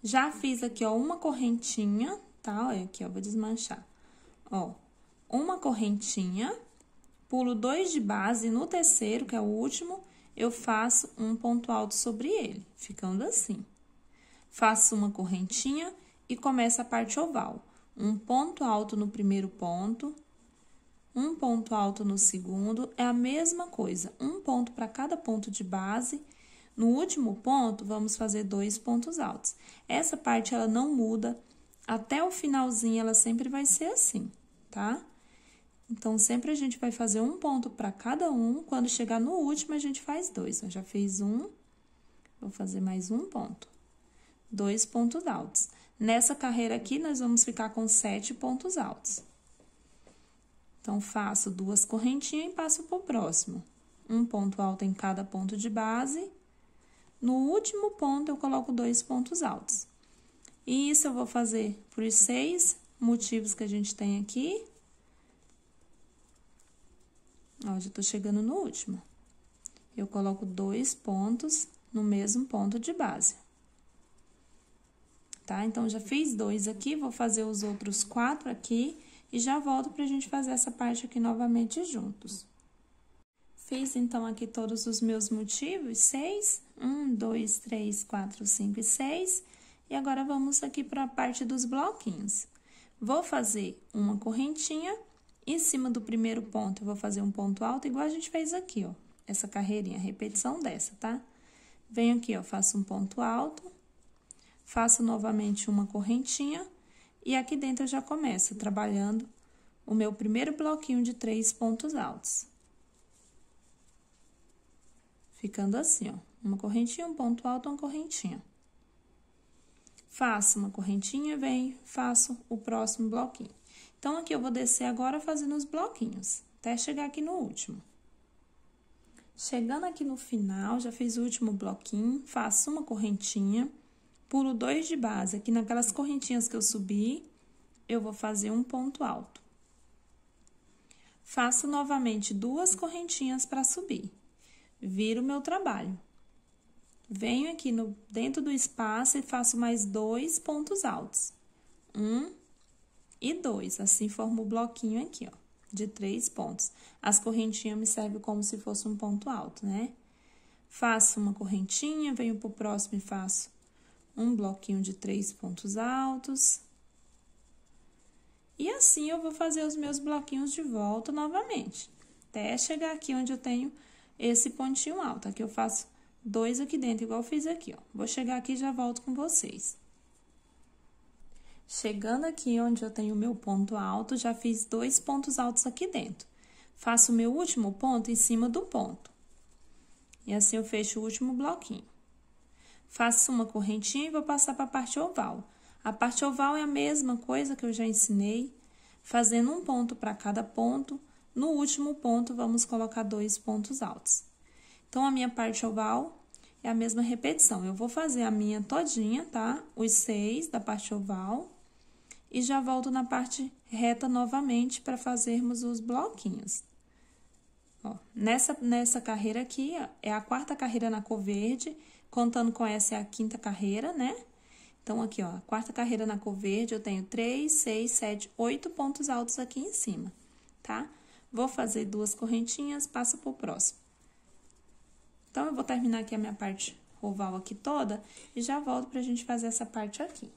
Já fiz aqui, ó, uma correntinha, tá? Olha aqui, ó, vou desmanchar. Ó, uma correntinha, pulo dois de base, no terceiro, que é o último, eu faço um ponto alto sobre ele, ficando assim. Faço uma correntinha e começo a parte oval. Um ponto alto no primeiro ponto, um ponto alto no segundo, é a mesma coisa, um ponto para cada ponto de base. No último ponto, vamos fazer dois pontos altos. Essa parte, ela não muda, até o finalzinho ela sempre vai ser assim, tá? Então, sempre a gente vai fazer um ponto para cada um, quando chegar no último, a gente faz dois. Eu já fiz um, vou fazer mais um ponto. Dois pontos altos. Nessa carreira aqui, nós vamos ficar com sete pontos altos. Então, faço duas correntinhas e passo pro próximo. Um ponto alto em cada ponto de base. No último ponto, eu coloco dois pontos altos. E isso eu vou fazer por seis motivos que a gente tem aqui. Ó, já tô chegando no último. Eu coloco dois pontos no mesmo ponto de base. Tá? Então, já fiz dois aqui, vou fazer os outros quatro aqui e já volto pra gente fazer essa parte aqui novamente juntos. Fiz, então, aqui todos os meus motivos, seis. Um, dois, três, quatro, cinco e seis. E agora, vamos aqui pra parte dos bloquinhos. Vou fazer uma correntinha. Em cima do primeiro ponto, eu vou fazer um ponto alto, igual a gente fez aqui, ó. Essa carreirinha, repetição dessa, tá? Venho aqui, ó, faço um ponto alto. Faço novamente uma correntinha. E aqui dentro, eu já começo trabalhando o meu primeiro bloquinho de três pontos altos. Ficando assim, ó. Uma correntinha, um ponto alto, uma correntinha. Faço uma correntinha, venho, faço o próximo bloquinho. Então, aqui eu vou descer agora fazendo os bloquinhos, até chegar aqui no último. Chegando aqui no final, já fiz o último bloquinho, faço uma correntinha, pulo dois de base. Aqui naquelas correntinhas que eu subi, eu vou fazer um ponto alto. Faço novamente duas correntinhas para subir. Viro o meu trabalho. Venho aqui no, dentro do espaço e faço mais dois pontos altos. Um... E dois, assim forma o bloquinho aqui, ó, de três pontos. As correntinhas me servem como se fosse um ponto alto, né? Faço uma correntinha, venho pro próximo e faço um bloquinho de três pontos altos. E assim eu vou fazer os meus bloquinhos de volta novamente, até chegar aqui onde eu tenho esse pontinho alto. Aqui eu faço dois aqui dentro, igual eu fiz aqui, ó. Vou chegar aqui e já volto com vocês. Chegando aqui onde eu tenho o meu ponto alto, já fiz dois pontos altos aqui dentro. Faço o meu último ponto em cima do ponto. E assim eu fecho o último bloquinho. Faço uma correntinha e vou passar para a parte oval. A parte oval é a mesma coisa que eu já ensinei, fazendo um ponto para cada ponto. No último ponto, vamos colocar dois pontos altos. Então, a minha parte oval é a mesma repetição. Eu vou fazer a minha todinha, tá? Os seis da parte oval. E já volto na parte reta novamente para fazermos os bloquinhos. Ó, nessa, nessa carreira aqui, ó, é a quarta carreira na cor verde, contando com essa é a quinta carreira, né? Então, aqui, ó, a quarta carreira na cor verde, eu tenho três, seis, sete, oito pontos altos aqui em cima, tá? Vou fazer duas correntinhas, passo pro próximo. Então, eu vou terminar aqui a minha parte oval aqui toda e já volto pra gente fazer essa parte aqui.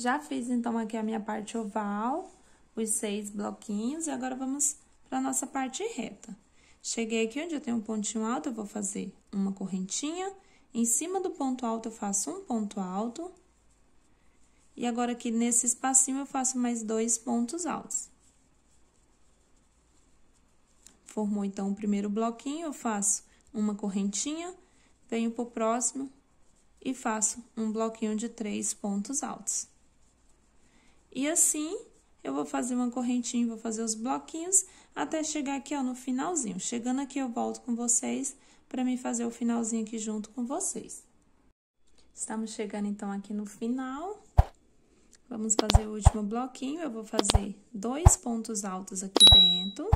Já fiz, então, aqui a minha parte oval, os seis bloquinhos, e agora vamos para nossa parte reta. Cheguei aqui onde eu tenho um pontinho alto, eu vou fazer uma correntinha, em cima do ponto alto eu faço um ponto alto, e agora aqui nesse espacinho eu faço mais dois pontos altos. Formou, então, o primeiro bloquinho, eu faço uma correntinha, venho pro próximo e faço um bloquinho de três pontos altos. E assim, eu vou fazer uma correntinha, vou fazer os bloquinhos, até chegar aqui, ó, no finalzinho. Chegando aqui, eu volto com vocês, pra mim fazer o finalzinho aqui junto com vocês. Estamos chegando, então, aqui no final. Vamos fazer o último bloquinho, eu vou fazer dois pontos altos aqui dentro.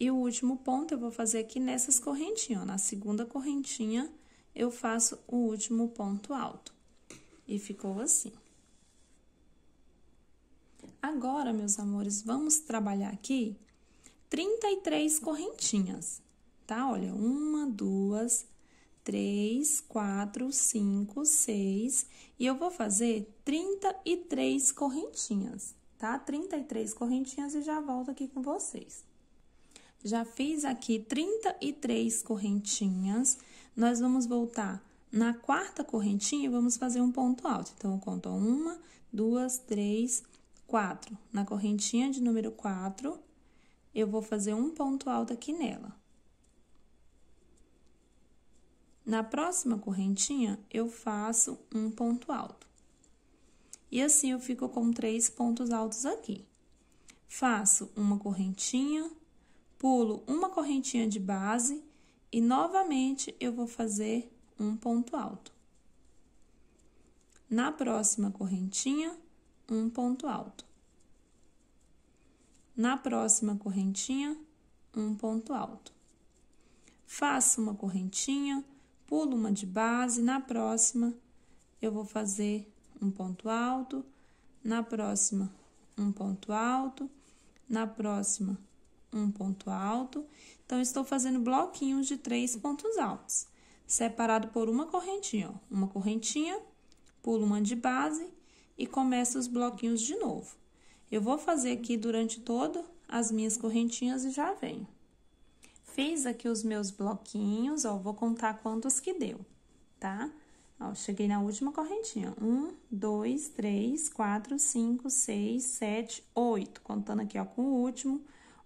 E o último ponto eu vou fazer aqui nessas correntinhas, ó, na segunda correntinha eu faço o último ponto alto. E ficou assim. Agora, meus amores, vamos trabalhar aqui trinta e três correntinhas, tá? Olha, uma, duas, três, quatro, cinco, seis, e eu vou fazer trinta e três correntinhas, tá? trinta e três correntinhas e já volto aqui com vocês. Já fiz aqui trinta e três correntinhas, nós vamos voltar na quarta correntinha e vamos fazer um ponto alto. Então, eu conto uma, duas, três, quatro. Na correntinha de número quatro, eu vou fazer um ponto alto aqui nela. Na próxima correntinha, eu faço um ponto alto. E assim, eu fico com três pontos altos aqui. Faço uma correntinha, pulo uma correntinha de base e, novamente, eu vou fazer um ponto alto. Na próxima correntinha, um ponto alto. Na próxima correntinha, um ponto alto. Faço uma correntinha, pulo uma de base, na próxima, eu vou fazer um ponto alto, na próxima, um ponto alto, na próxima, um ponto alto. Então, estou fazendo bloquinhos de três pontos altos, separado por uma correntinha, ó. Uma correntinha, pulo uma de base e começo os bloquinhos de novo. Eu vou fazer aqui durante todo as minhas correntinhas e já venho. Fiz aqui os meus bloquinhos, ó, vou contar quantos que deu, tá? Ó, cheguei na última correntinha, um, dois, três, quatro, cinco, seis, sete, oito, contando aqui, ó, com o último,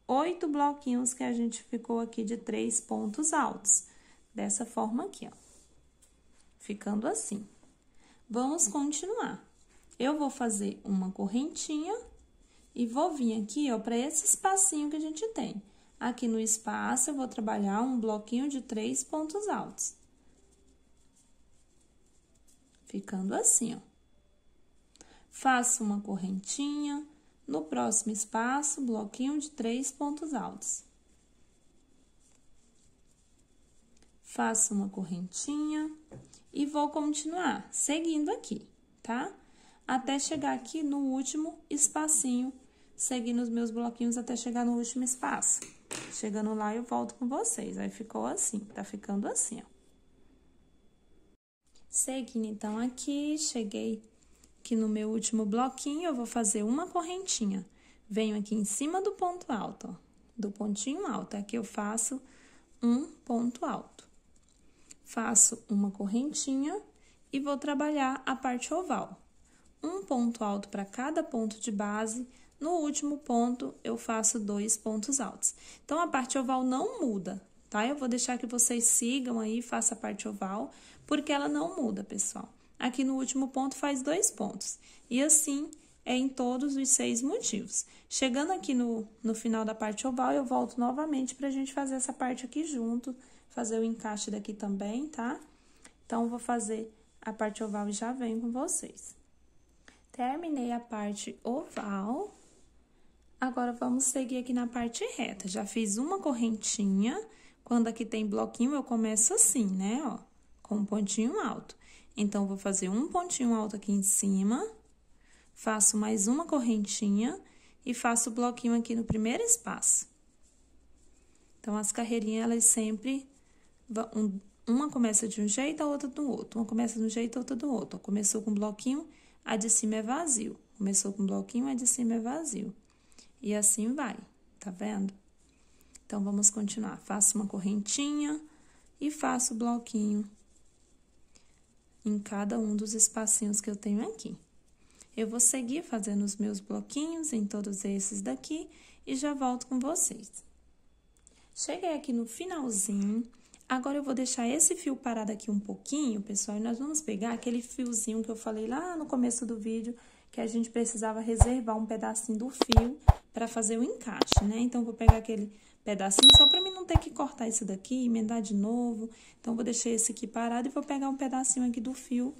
oito bloquinhos que a gente ficou aqui de três pontos altos, dessa forma aqui, ó, ficando assim. Vamos continuar. Eu vou fazer uma correntinha e vou vir aqui, ó, para esse espacinho que a gente tem. Aqui no espaço, eu vou trabalhar um bloquinho de três pontos altos. Ficando assim, ó. Faço uma correntinha. No próximo espaço, bloquinho de três pontos altos. Faço uma correntinha e vou continuar seguindo aqui, tá? Até chegar aqui no último espacinho, seguindo os meus bloquinhos até chegar no último espaço. Chegando lá, eu volto com vocês. Aí, ficou assim, tá ficando assim, ó. Seguindo, então, aqui, cheguei aqui no meu último bloquinho, eu vou fazer uma correntinha. Venho aqui em cima do ponto alto, ó, do pontinho alto. Aqui eu faço um ponto alto. Faço uma correntinha e vou trabalhar a parte oval. Um ponto alto para cada ponto de base. No último ponto, eu faço dois pontos altos. Então, a parte oval não muda, tá? Eu vou deixar que vocês sigam aí, façam a parte oval, porque ela não muda, pessoal. Aqui no último ponto faz dois pontos. E assim é em todos os seis motivos. Chegando aqui no, no final da parte oval, eu volto novamente pra gente fazer essa parte aqui junto, fazer o encaixe daqui também, tá? Então, vou fazer a parte oval e já venho com vocês. Terminei a parte oval. Agora, vamos seguir aqui na parte reta. Já fiz uma correntinha. Quando aqui tem bloquinho, eu começo assim, né, ó, com um pontinho alto. Então, vou fazer um pontinho alto aqui em cima, faço mais uma correntinha e faço o bloquinho aqui no primeiro espaço. Então, as carreirinhas, elas sempre, uma começa de um jeito, a outra do outro, uma começa de um jeito, a outra do outro. Começou com bloquinho, a de cima é vazio, começou com bloquinho, a de cima é vazio. E assim vai, tá vendo? Então, vamos continuar. Faço uma correntinha e faço o bloquinho em cada um dos espacinhos que eu tenho aqui. Eu vou seguir fazendo os meus bloquinhos em todos esses daqui e já volto com vocês. Cheguei aqui no finalzinho, Agora, eu vou deixar esse fio parado aqui um pouquinho, pessoal, e nós vamos pegar aquele fiozinho que eu falei lá no começo do vídeo, que a gente precisava reservar um pedacinho do fio pra fazer o encaixe, né? Então, eu vou pegar aquele pedacinho só pra mim não ter que cortar isso daqui, emendar de novo. Então, eu vou deixar esse aqui parado e vou pegar um pedacinho aqui do fio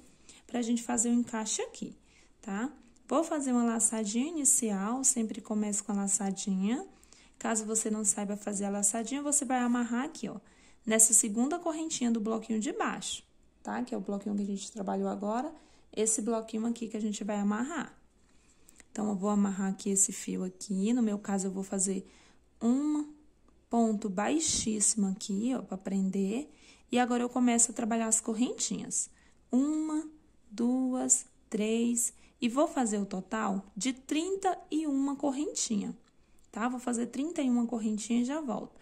pra gente fazer o encaixe aqui, tá? Vou fazer uma laçadinha inicial, sempre começo com a laçadinha. Caso você não saiba fazer a laçadinha, você vai amarrar aqui, ó, nessa segunda correntinha do bloquinho de baixo, tá? Que é o bloquinho que a gente trabalhou agora, esse bloquinho aqui que a gente vai amarrar. Então, eu vou amarrar aqui esse fio aqui, no meu caso, eu vou fazer um ponto baixíssimo aqui, ó, pra prender. E agora, eu começo a trabalhar as correntinhas. Uma, duas, três, e vou fazer o total de trinta e uma correntinha, tá? Vou fazer trinta e uma correntinhas e já volto.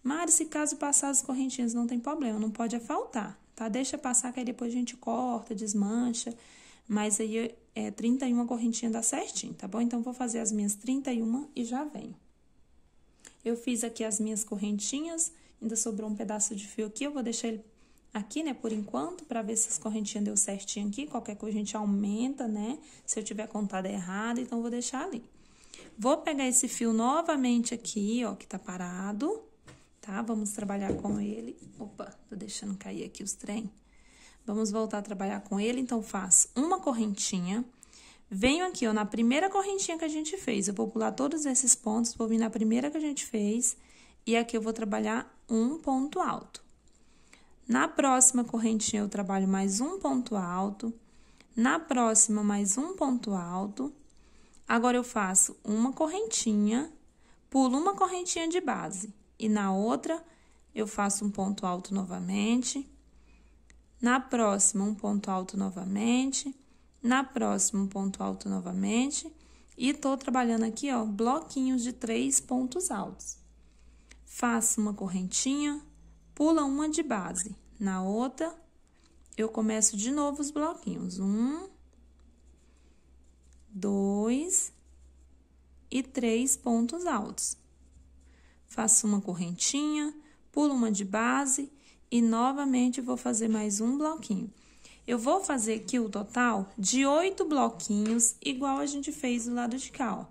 Mari, se caso passar as correntinhas, não tem problema, não pode faltar, tá? Deixa passar, que aí depois a gente corta, desmancha, mas aí é trinta e uma correntinha dá certinho, tá bom? Então, vou fazer as minhas trinta e uma e já venho. Eu fiz aqui as minhas correntinhas, ainda sobrou um pedaço de fio aqui, eu vou deixar ele aqui, né, por enquanto, pra ver se as correntinhas deu certinho aqui, qualquer coisa a gente aumenta, né, se eu tiver contado errado, então, vou deixar ali. Vou pegar esse fio novamente aqui, ó, que tá parado. Tá? Vamos trabalhar com ele. Opa, tô deixando cair aqui os trem. Vamos voltar a trabalhar com ele. Então, faço uma correntinha. Venho aqui, ó, na primeira correntinha que a gente fez. Eu vou pular todos esses pontos, vou vir na primeira que a gente fez. E aqui eu vou trabalhar um ponto alto. Na próxima correntinha, eu trabalho mais um ponto alto. Na próxima, mais um ponto alto. Agora, eu faço uma correntinha, pulo uma correntinha de base. E na outra, eu faço um ponto alto novamente. Na próxima, um ponto alto novamente. Na próxima, um ponto alto novamente. E tô trabalhando aqui, ó, bloquinhos de três pontos altos. Faço uma correntinha, pula uma de base. Na outra, eu começo de novo os bloquinhos. Um, dois e três pontos altos. Faço uma correntinha, pulo uma de base e novamente vou fazer mais um bloquinho. Eu vou fazer aqui o total de oito bloquinhos, igual a gente fez do lado de cá, ó.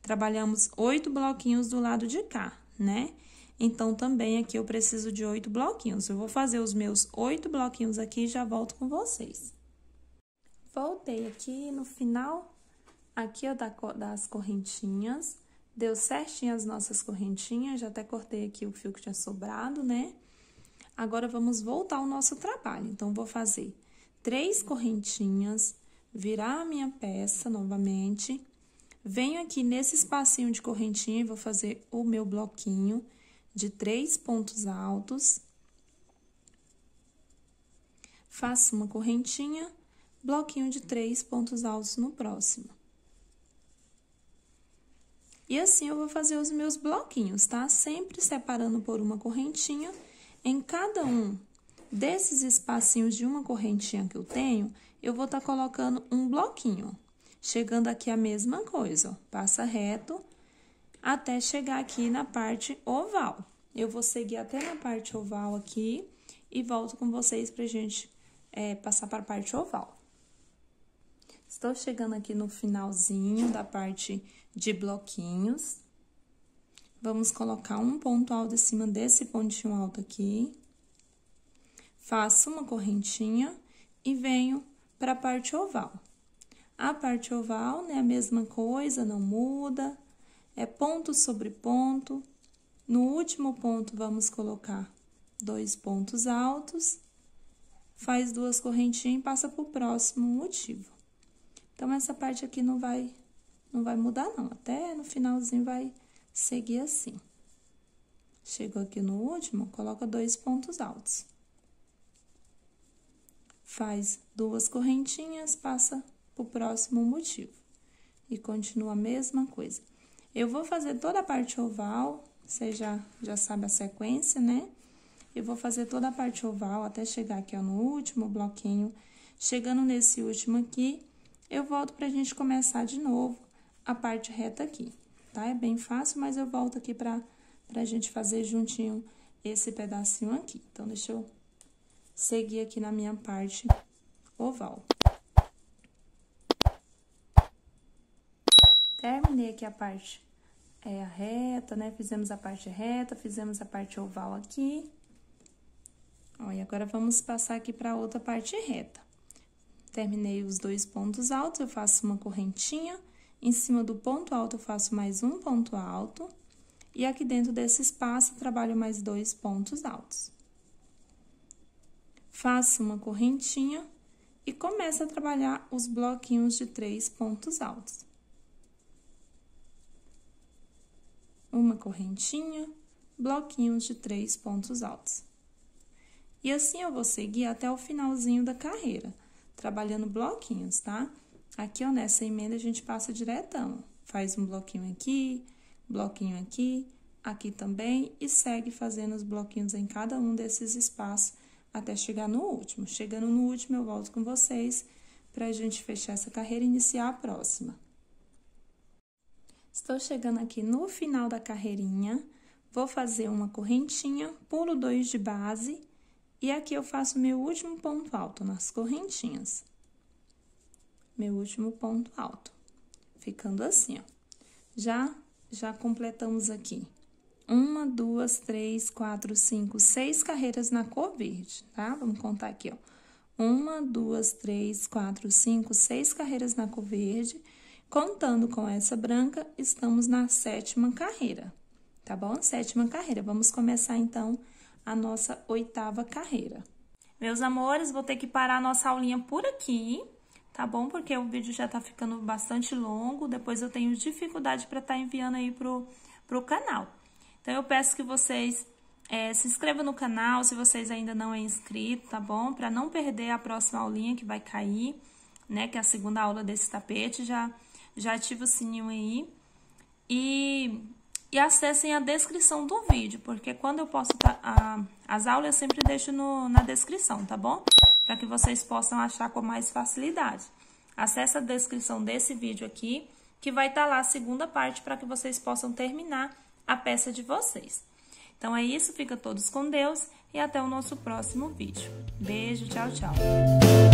Trabalhamos oito bloquinhos do lado de cá, né? Então, também aqui eu preciso de oito bloquinhos. Eu vou fazer os meus oito bloquinhos aqui e já volto com vocês. Voltei aqui no final, aqui, ó, das correntinhas. Deu certinho as nossas correntinhas, já até cortei aqui o fio que tinha sobrado, né? Agora, vamos voltar ao nosso trabalho. Então, vou fazer três correntinhas, virar a minha peça novamente. Venho aqui nesse espacinho de correntinha e vou fazer o meu bloquinho de três pontos altos. Faço uma correntinha, bloquinho de três pontos altos no próximo. E assim, eu vou fazer os meus bloquinhos, tá? Sempre separando por uma correntinha. Em cada um desses espacinhos de uma correntinha que eu tenho, eu vou tá colocando um bloquinho. Chegando aqui a mesma coisa, ó. Passa reto até chegar aqui na parte oval. Eu vou seguir até na parte oval aqui e volto com vocês pra gente é, passar pra parte oval. Estou chegando aqui no finalzinho da parte de bloquinhos. Vamos colocar um ponto alto em cima desse pontinho alto aqui. Faço uma correntinha e venho para a parte oval. A parte oval, né, a mesma coisa, não muda. É ponto sobre ponto. No último ponto, vamos colocar dois pontos altos. Faz duas correntinhas e passa para o próximo motivo. Então, essa parte aqui não vai, não vai mudar, não. Até no finalzinho vai seguir assim. Chegou aqui no último, coloca dois pontos altos. Faz duas correntinhas, passa pro próximo motivo. E continua a mesma coisa. Eu vou fazer toda a parte oval, você já, já sabe a sequência, né? Eu vou fazer toda a parte oval até chegar aqui, ó, no último bloquinho. Chegando nesse último aqui, eu volto pra gente começar de novo a parte reta aqui, tá? É bem fácil, mas eu volto aqui pra, pra gente fazer juntinho esse pedacinho aqui. Então, deixa eu seguir aqui na minha parte oval. Terminei aqui a parte é, reta, né? Fizemos a parte reta, fizemos a parte oval aqui. Ó, e agora vamos passar aqui pra outra parte reta. Terminei os dois pontos altos, eu faço uma correntinha. Em cima do ponto alto, eu faço mais um ponto alto. E aqui dentro desse espaço, eu trabalho mais dois pontos altos. Faço uma correntinha e começo a trabalhar os bloquinhos de três pontos altos. Uma correntinha, bloquinhos de três pontos altos. E assim eu vou seguir até o finalzinho da carreira, trabalhando bloquinhos, tá? Aqui, ó, nessa emenda a gente passa diretão, faz um bloquinho aqui, bloquinho aqui, aqui também, e segue fazendo os bloquinhos em cada um desses espaços até chegar no último. Chegando no último, eu volto com vocês pra gente fechar essa carreira e iniciar a próxima. Estou chegando aqui no final da carreirinha, vou fazer uma correntinha, pulo dois de base, e aqui eu faço meu último ponto alto nas correntinhas. Meu último ponto alto, ficando assim, ó. Já, já completamos aqui uma, duas, três, quatro, cinco, seis carreiras na cor verde, tá? Vamos contar aqui, ó. Uma, duas, três, quatro, cinco, seis carreiras na cor verde. Contando com essa branca, estamos na sétima carreira, tá bom? Sétima carreira. Vamos começar, então, a nossa oitava carreira. Meus amores, vou ter que parar a nossa aulinha por aqui. Tá bom? Porque o vídeo já tá ficando bastante longo, depois eu tenho dificuldade pra tá enviando aí pro, pro canal. Então, eu peço que vocês é, se inscrevam no canal, se vocês ainda não é inscrito, tá bom? Pra não perder a próxima aulinha que vai cair, né? Que é a segunda aula desse tapete, já, já ativa o sininho aí. E, e acessem a descrição do vídeo, porque quando eu posto tá, a, as aulas, eu sempre deixo no, na descrição, tá bom? Para que vocês possam achar com mais facilidade. Acesse a descrição desse vídeo aqui, que vai estar lá a segunda parte, para que vocês possam terminar a peça de vocês. Então, é isso, fica todos com Deus e até o nosso próximo vídeo. Beijo, tchau, tchau!